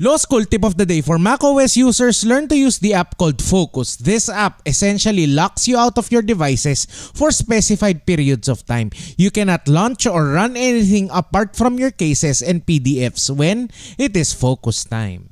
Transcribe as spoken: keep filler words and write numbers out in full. Law School tip of the day for macOS users, learn to use the app called Focus. This app essentially locks you out of your devices for specified periods of time. You cannot launch or run anything apart from your cases and P D Fs when it is focus time.